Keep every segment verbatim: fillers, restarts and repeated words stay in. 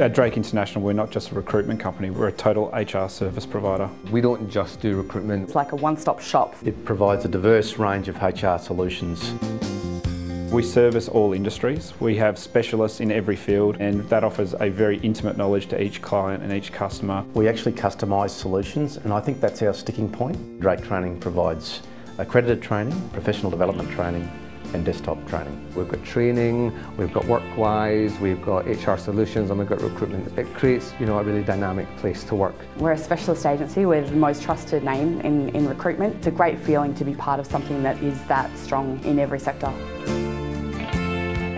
At Drake International, we're not just a recruitment company, we're a total H R service provider. We don't just do recruitment. It's like a one-stop shop. It provides a diverse range of H R solutions. We service all industries. We have specialists in every field, and that offers a very intimate knowledge to each client and each customer. We actually customise solutions, and I think that's our sticking point. Drake Training provides accredited training, professional development training, and desktop training. We've got training, we've got Workwise, we've got H R solutions, and we've got recruitment. It creates, you know, a really dynamic place to work. We're a specialist agency with the most trusted name in, in recruitment. It's a great feeling to be part of something that is that strong in every sector.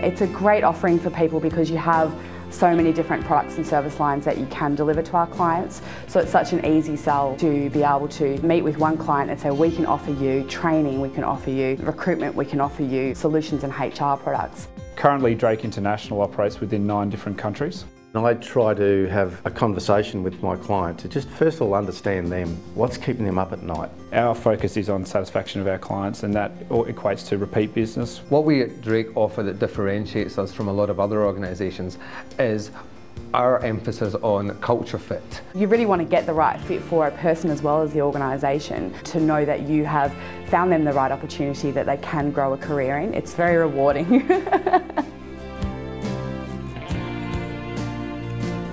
It's a great offering for people because you have so many different products and service lines that you can deliver to our clients. So it's such an easy sell to be able to meet with one client and say, we can offer you training, we can offer you recruitment, we can offer you solutions and H R products. Currently, Drake International operates within nine different countries. I try to have a conversation with my client to just first of all understand them, what's keeping them up at night. Our focus is on satisfaction of our clients, and that equates to repeat business. What we at Drake offer that differentiates us from a lot of other organisations is our emphasis on culture fit. You really want to get the right fit for a person as well as the organisation, to know that you have found them the right opportunity that they can grow a career in. It's very rewarding.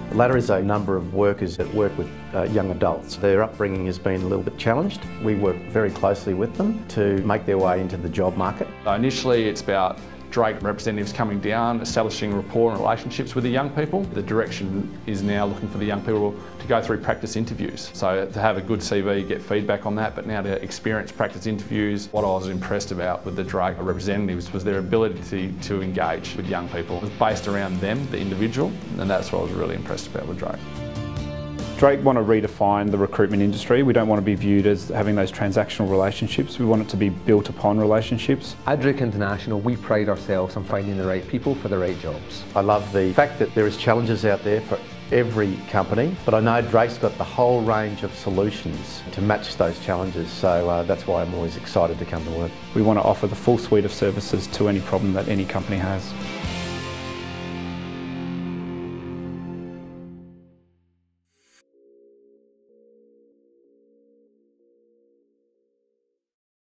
The latter is a number of workers that work with uh, young adults. Their upbringing has been a little bit challenged. We work very closely with them to make their way into the job market. Initially it's about Drake representatives coming down, establishing rapport and relationships with the young people. The direction is now looking for the young people to go through practice interviews. So to have a good C V, get feedback on that, but now to experience practice interviews. What I was impressed about with the Drake representatives was their ability to, to engage with young people. It was based around them, the individual, and that's what I was really impressed about with Drake. Drake want to redefine the recruitment industry. We don't want to be viewed as having those transactional relationships. We want it to be built upon relationships. At Drake International, we pride ourselves on finding the right people for the right jobs. I love the fact that there is challenges out there for every company, but I know Drake's got the whole range of solutions to match those challenges, so uh, that's why I'm always excited to come to work. We want to offer the full suite of services to any problem that any company has.